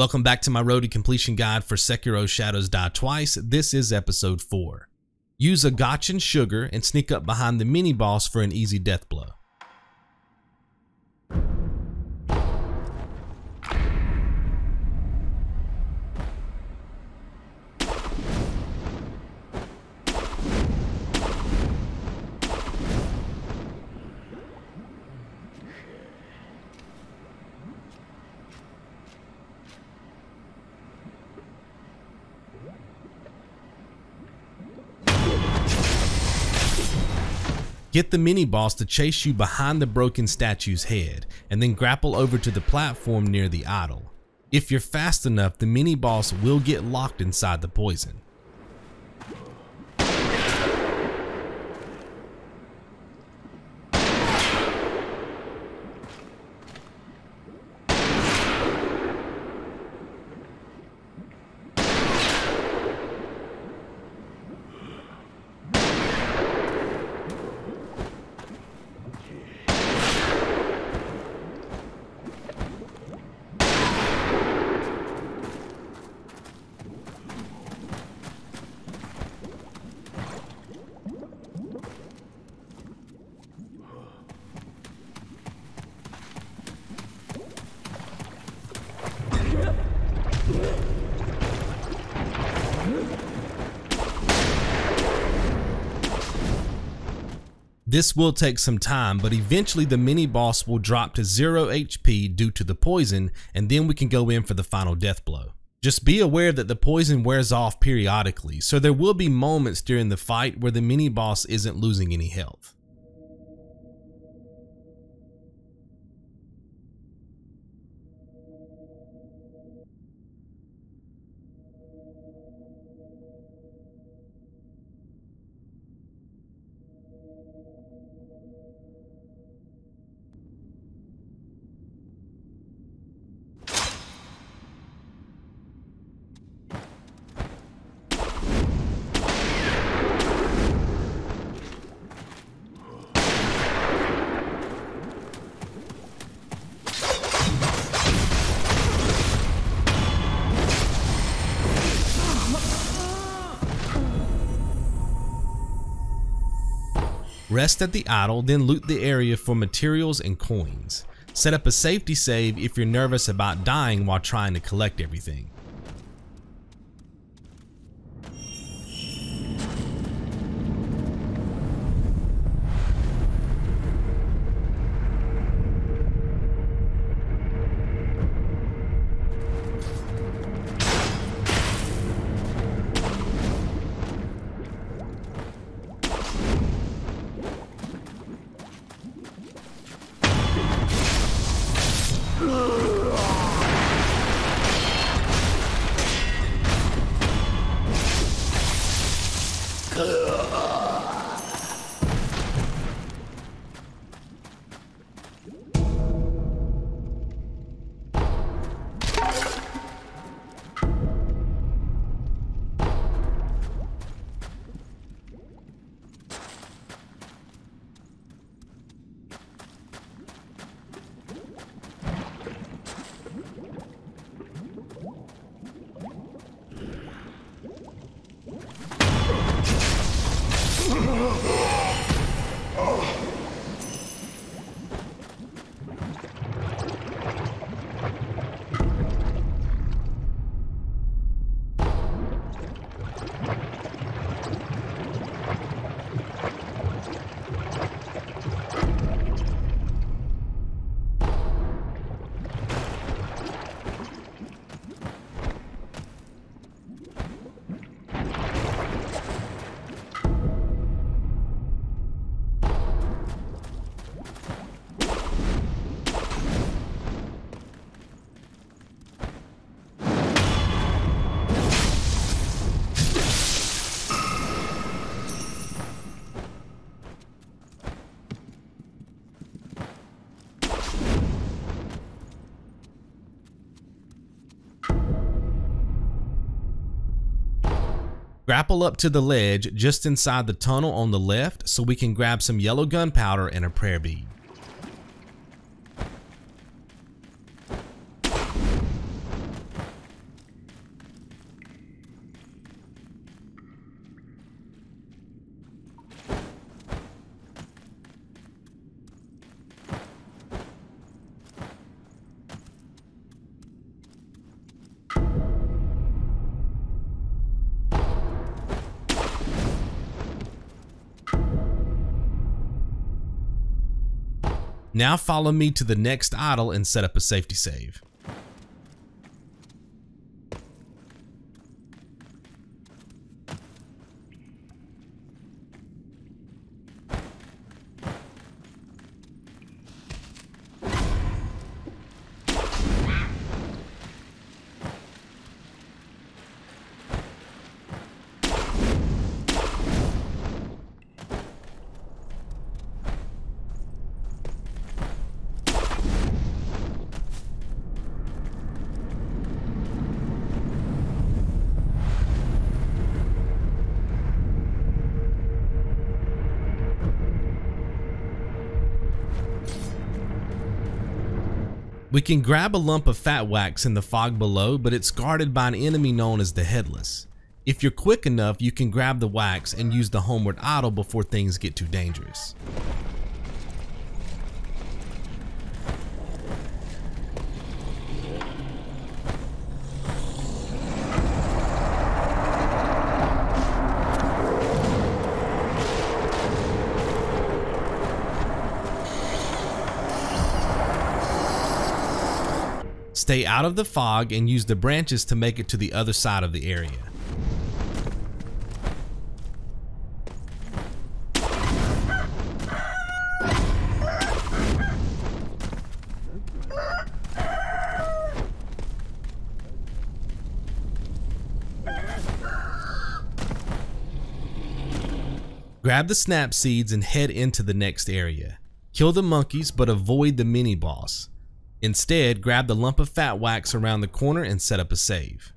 Welcome back to my road to completion guide for Sekiro: Shadows Die Twice. This is episode 4. Use a gotchin sugar and sneak up behind the mini boss for an easy death blow. Get the mini-boss to chase you behind the broken statue's head, and then grapple over to the platform near the idol. If you're fast enough, the mini-boss will get locked inside the poison. This will take some time, but eventually the mini boss will drop to 0 HP due to the poison, and then we can go in for the final death blow. Just be aware that the poison wears off periodically, so there will be moments during the fight where the mini boss isn't losing any health. Rest at the idol, then loot the area for materials and coins. Set up a safety save if you're nervous about dying while trying to collect everything. Grapple up to the ledge just inside the tunnel on the left so we can grab some yellow gunpowder and a prayer bead. Now follow me to the next idol and set up a safety save. We can grab a lump of fat wax in the fog below, but it's guarded by an enemy known as the Headless. If you're quick enough, you can grab the wax and use the homeward idol before things get too dangerous. Stay out of the fog and use the branches to make it to the other side of the area. Grab the snap seeds and head into the next area. Kill the monkeys, but avoid the mini boss. Instead, grab the lump of fat wax around the corner and set up a save.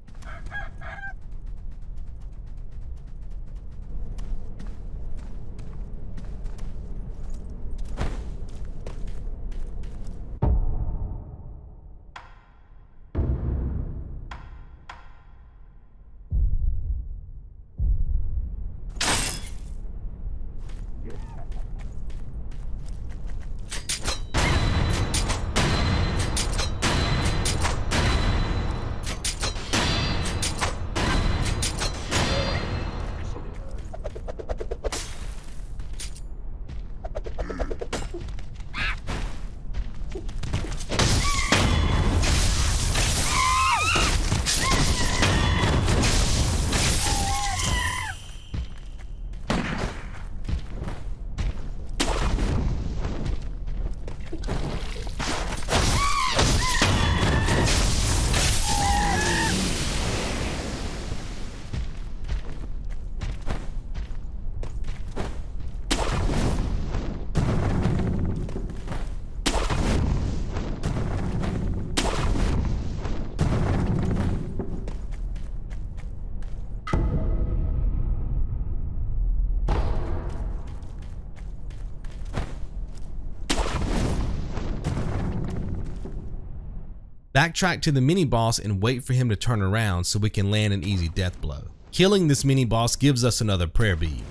Backtrack to the mini-boss and wait for him to turn around so we can land an easy death blow. Killing this mini-boss gives us another prayer bead.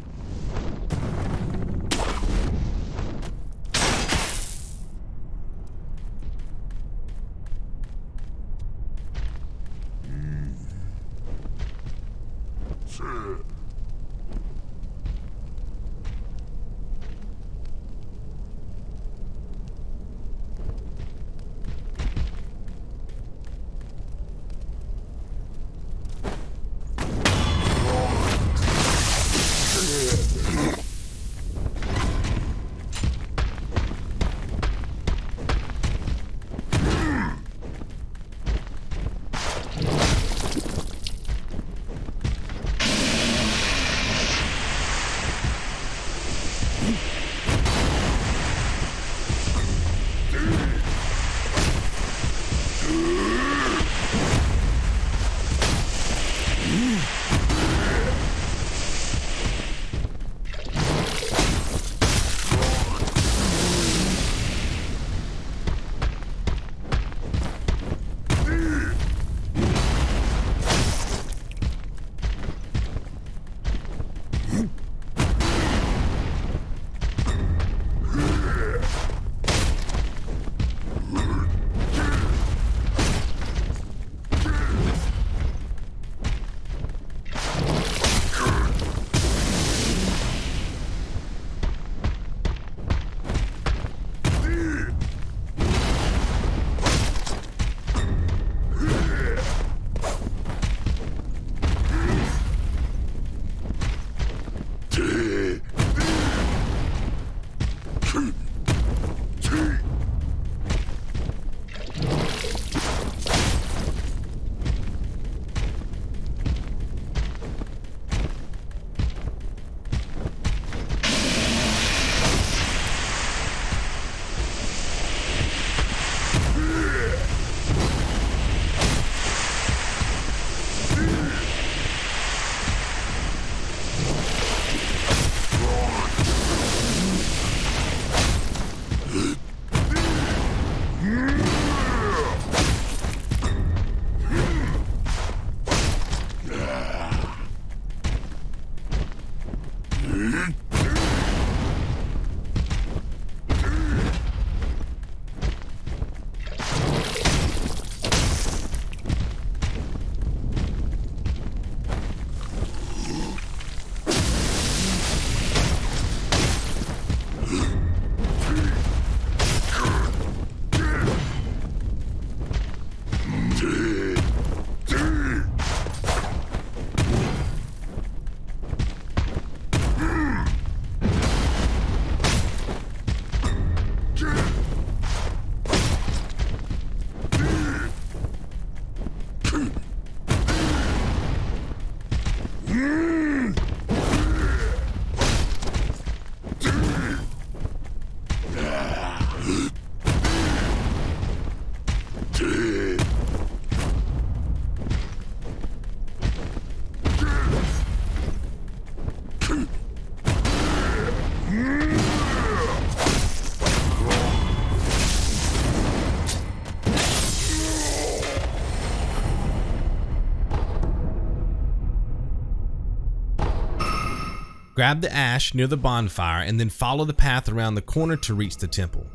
Grab the ash near the bonfire and then follow the path around the corner to reach the temple.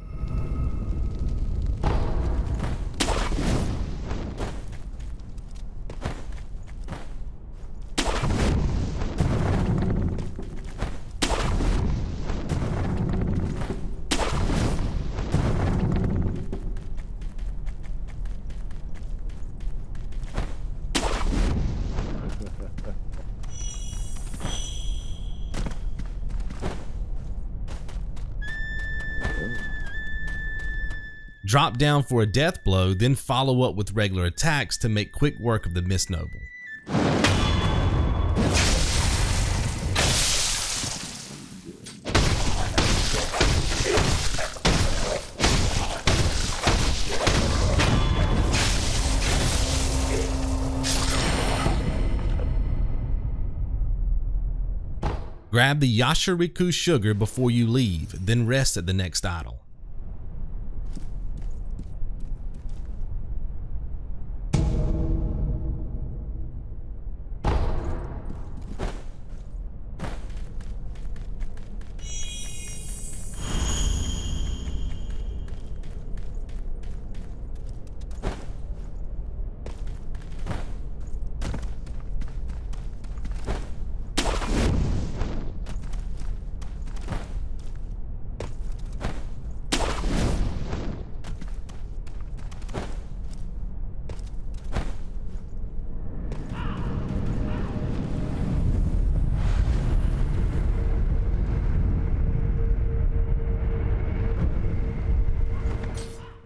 Drop down for a death blow, then follow up with regular attacks to make quick work of the Mist Noble. Grab the Yashariku's Sugar before you leave, then rest at the next idol.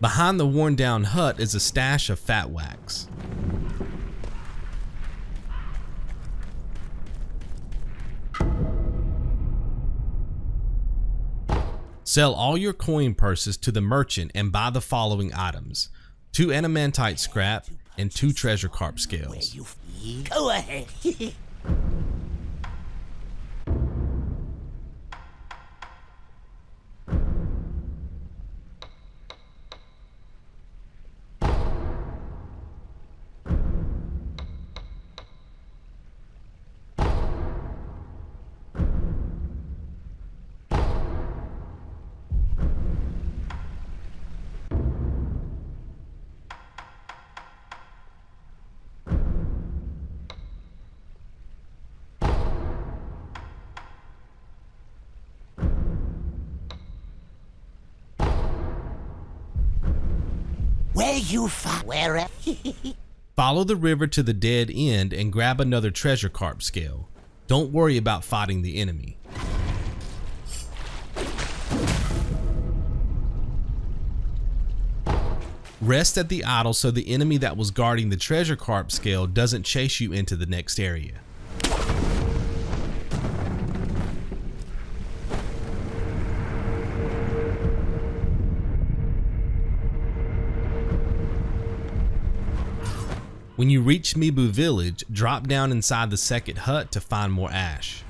Behind the worn down hut is a stash of fat wax. Sell all your coin purses to the merchant and buy the following items: 2 adamantite scrap and 2 treasure carp scales. Go ahead. Follow the river to the dead end and grab another treasure carp scale. Don't worry about fighting the enemy. Rest at the idol so the enemy that was guarding the treasure carp scale doesn't chase you into the next area. When you reach Mibu Village, drop down inside the second hut to find more ash.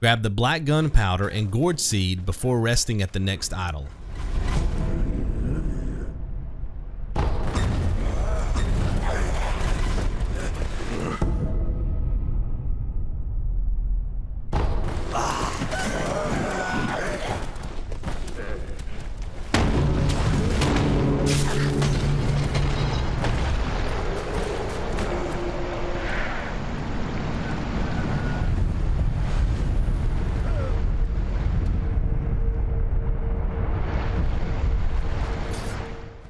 Grab the black gunpowder and gourd seed before resting at the next idol.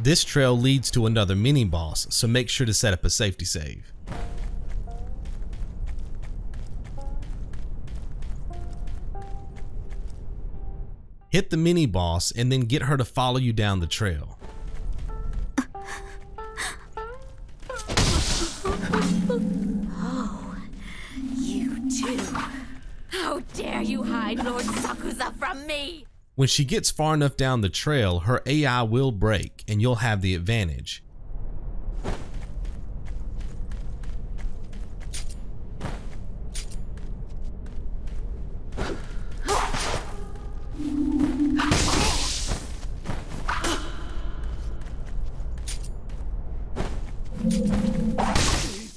This trail leads to another mini-boss, so make sure to set up a safety save. Hit the mini-boss and then get her to follow you down the trail. Oh, you too. How dare you hide Lord Sakusa from me? When she gets far enough down the trail, her AI will break and you'll have the advantage.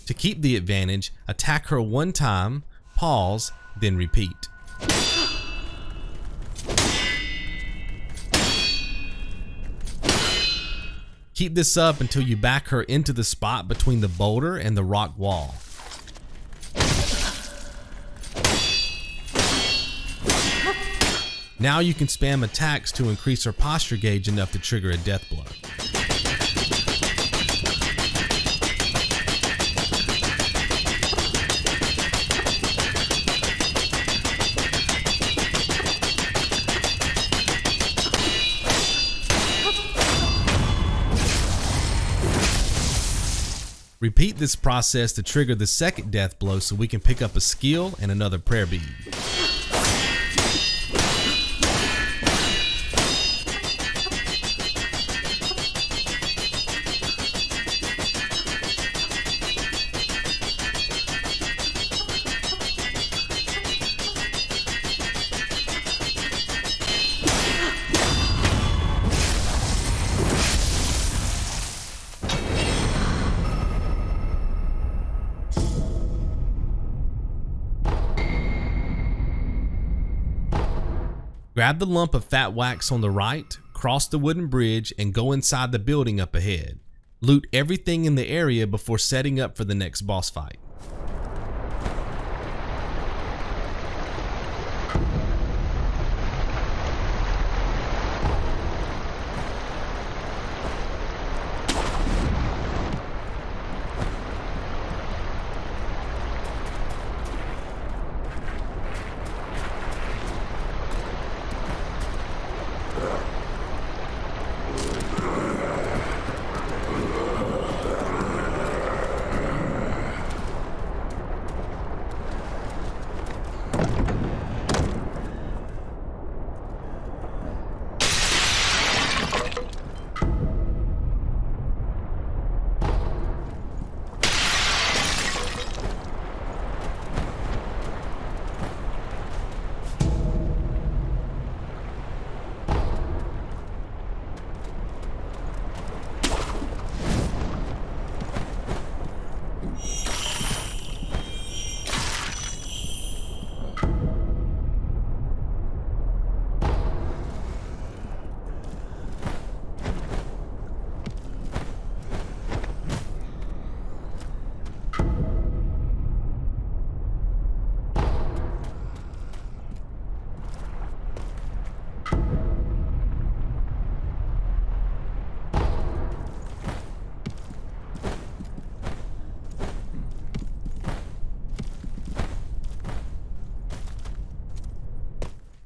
To keep the advantage, attack her one time, pause, then repeat. Keep this up until you back her into the spot between the boulder and the rock wall. Now you can spam attacks to increase her posture gauge enough to trigger a death blow. Repeat this process to trigger the second death blow so we can pick up a skill and another prayer bead. Grab the lump of fat wax on the right, cross the wooden bridge, and go inside the building up ahead. Loot everything in the area before setting up for the next boss fight.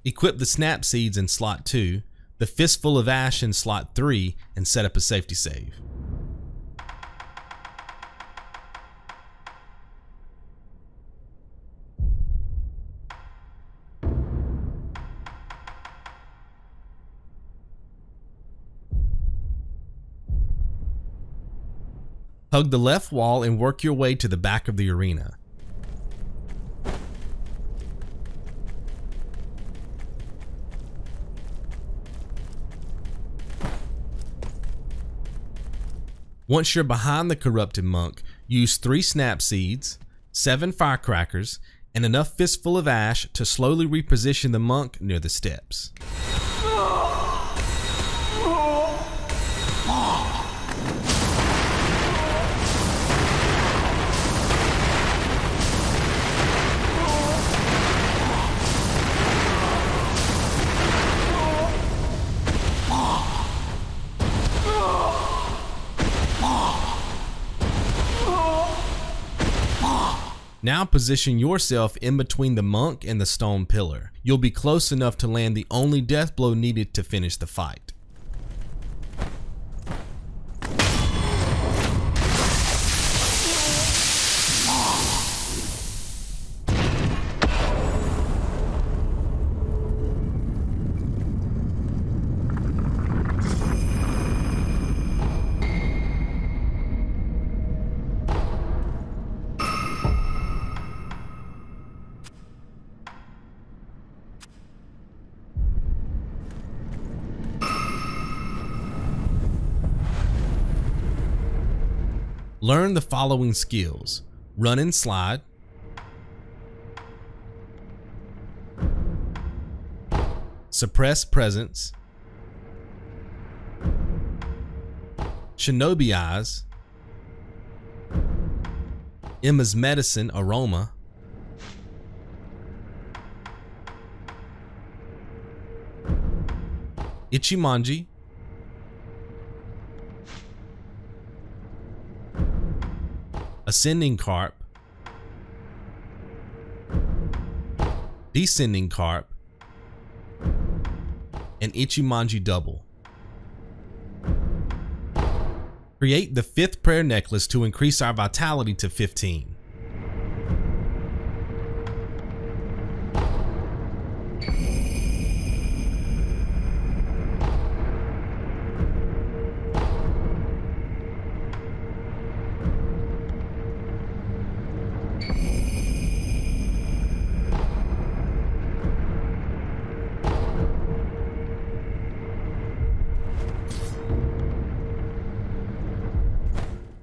Equip the Snap Seeds in slot 2, the Fistful of Ash in slot 3, and set up a safety save. Hug the left wall and work your way to the back of the arena. Once you're behind the Corrupted Monk, use 3 Snap Seeds, 7 firecrackers, and enough Fistful of Ash to slowly reposition the monk near the steps. Now position yourself in between the monk and the stone pillar. You'll be close enough to land the only death blow needed to finish the fight. Learn the following skills: run and slide, suppress presence, Shinobi Eyes, Emma's Medicine Aroma, Ichimonji, Ascending Carp, Descending Carp, and Ichimonji Double. Create the 5th prayer necklace to increase our vitality to 15.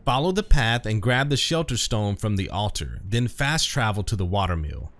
Follow the path and grab the shelter stone from the altar, then fast travel to the watermill.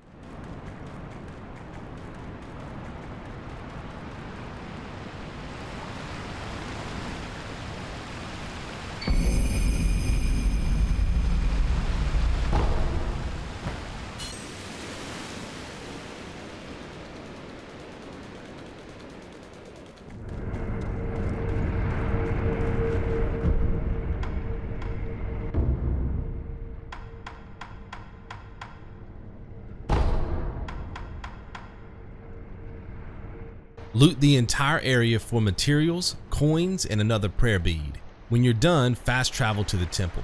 Loot the entire area for materials, coins, and another prayer bead. When you're done, fast travel to the temple.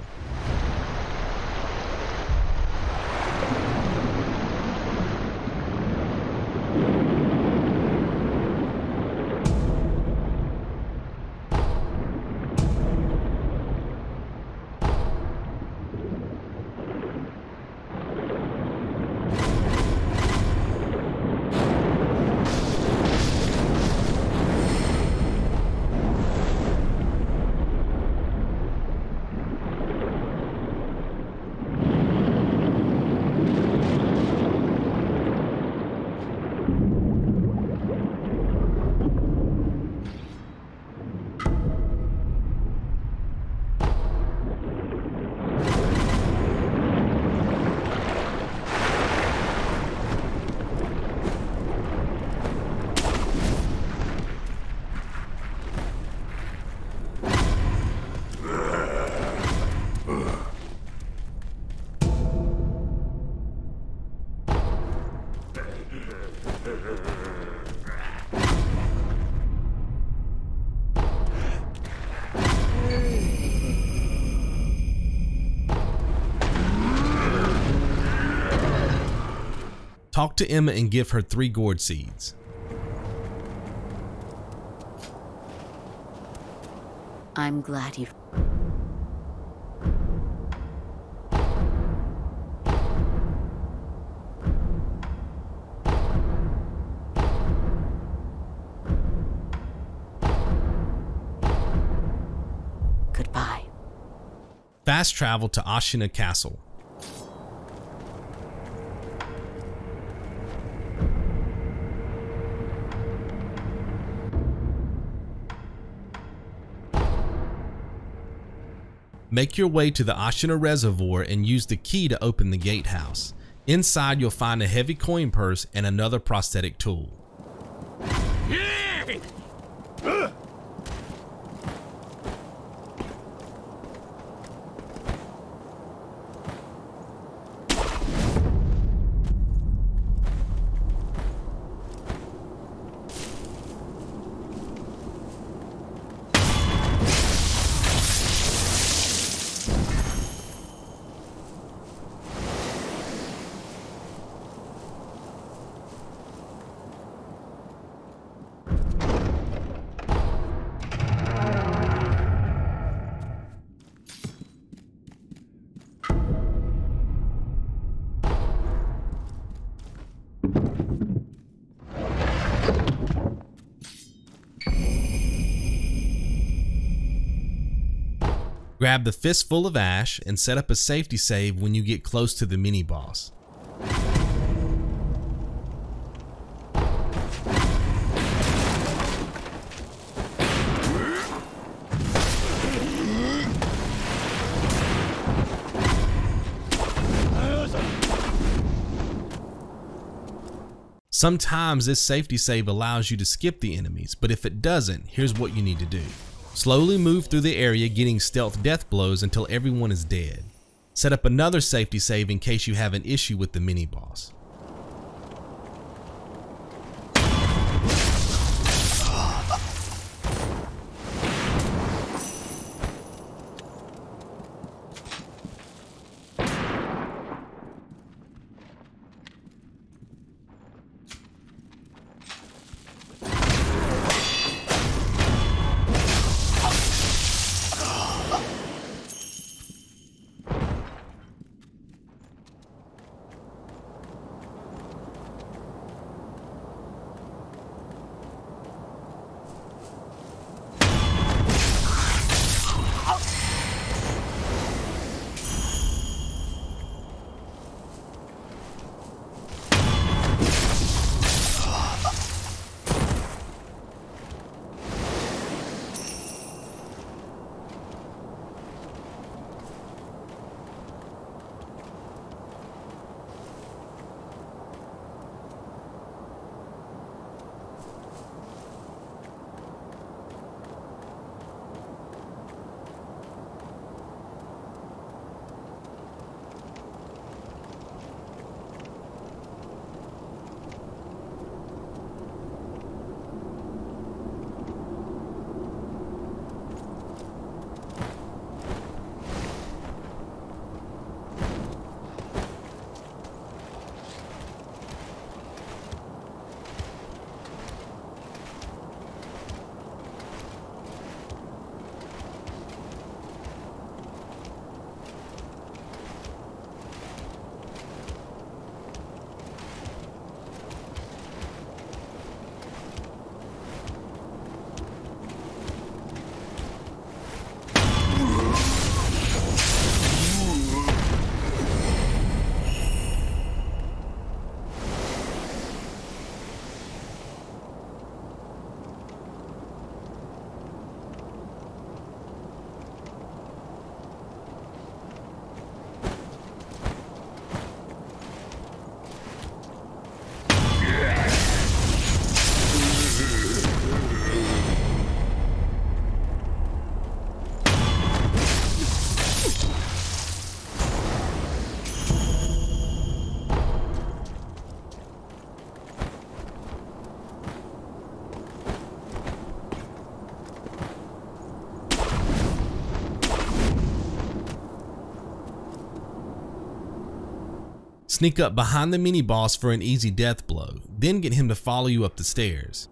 Talk to Emma and give her 3 gourd seeds. I'm glad you've... Goodbye. Fast travel to Ashina Castle. Make your way to the Ashina Reservoir and use the key to open the gatehouse. Inside, you'll find a heavy coin purse and another prosthetic tool. Grab the Fistful of Ash and set up a safety save when you get close to the mini-boss. Sometimes this safety save allows you to skip the enemies, but if it doesn't, here's what you need to do. Slowly move through the area getting stealth death blows until everyone is dead. Set up another safety save in case you have an issue with the mini-boss. Sneak up behind the mini-boss for an easy death blow, then get him to follow you up the stairs.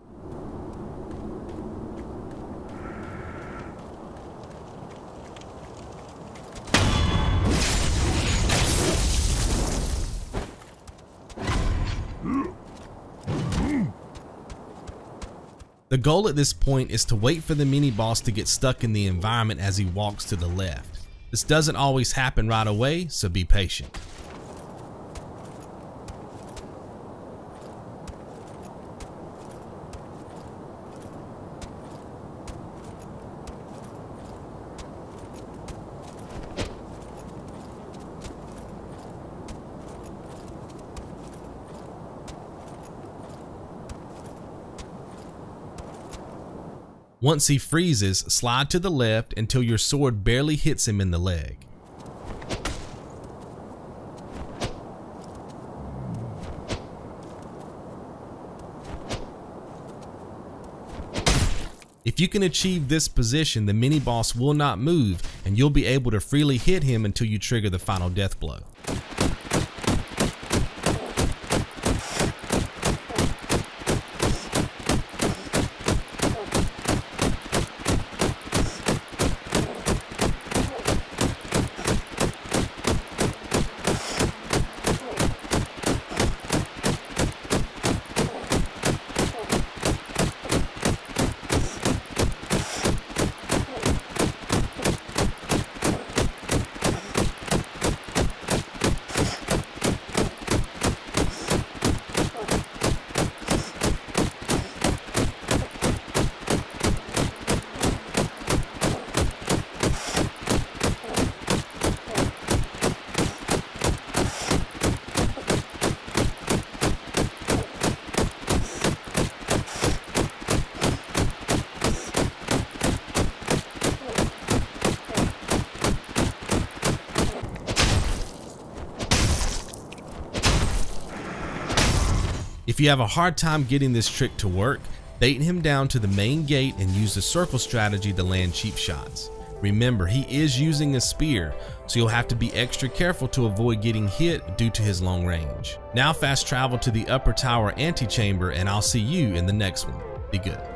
The goal at this point is to wait for the mini-boss to get stuck in the environment as he walks to the left. This doesn't always happen right away, so be patient. Once he freezes, slide to the left until your sword barely hits him in the leg. If you can achieve this position, the mini-boss will not move and you'll be able to freely hit him until you trigger the final death blow. If you have a hard time getting this trick to work, bait him down to the main gate and use the circle strategy to land cheap shots. Remember, he is using a spear, so you'll have to be extra careful to avoid getting hit due to his long range. Now fast travel to the upper tower antechamber, and I'll see you in the next one. Be good.